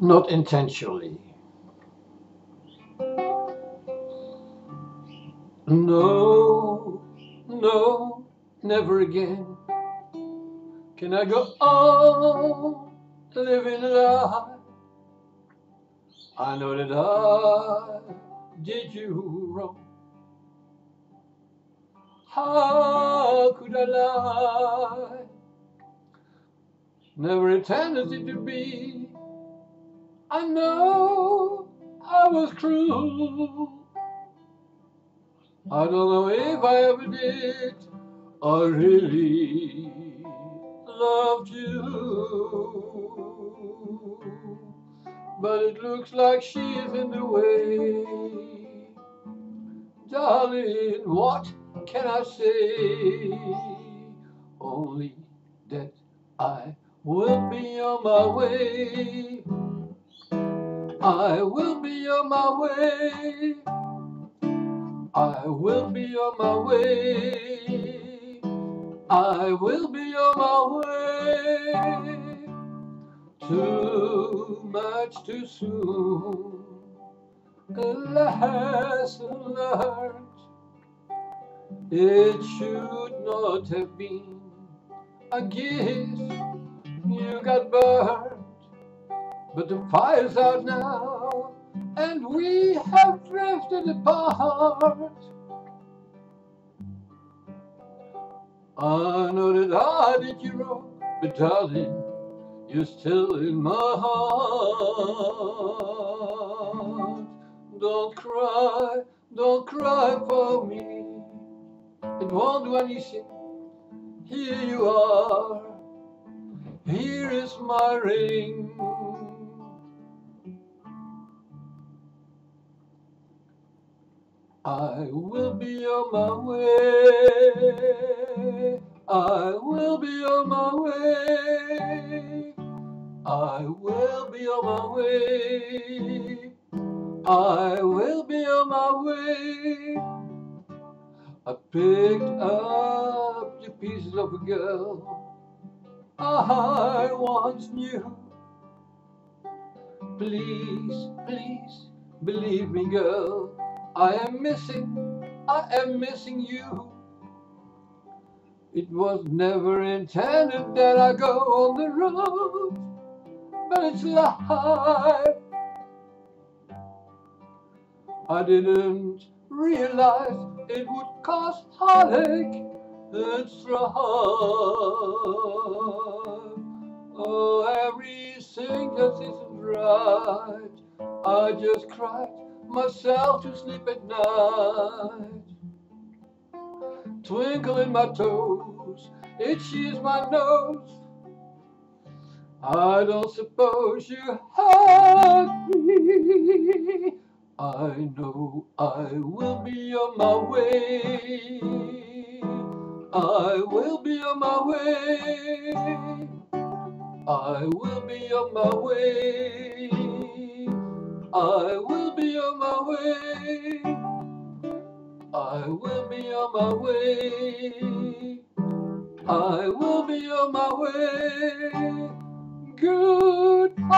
not intentionally. No, no, never again can I go on living life. I know that I did you wrong. How could I lie? Never intended it to be. I know I was cruel. I don't know if I ever did. I really loved you, but it looks like she is in the way. Darling, what can I say? Only that I will be on my way. I will be on my way. I will be on my way. I will be on my way. Too much too soon. Alas, alas, it should not have been. I guess you got burned, but the fire's out now, and we have drifted apart. I know that I did you wrong, but darling, you're still in my heart. Don't cry for me. It won't do anything. Here you are. Here is my ring. I will be on my way. I will be on my way. I will be on my way. I will be on my way. I picked up the pieces of a girl I once knew. Please, please, believe me, girl, I am missing you. It was never intended that I go on the road, but it's life. I didn't realize it would cause heartache and strife. Oh, everything that isn't right, I just cried myself to sleep at night. Twinkle in my toes, itchy is my nose. I don't suppose you have me. I know I will be on my way. I will be on my way. I will be on my way. I will be on my way. I will be on my way. I will be on my way. Goodbye.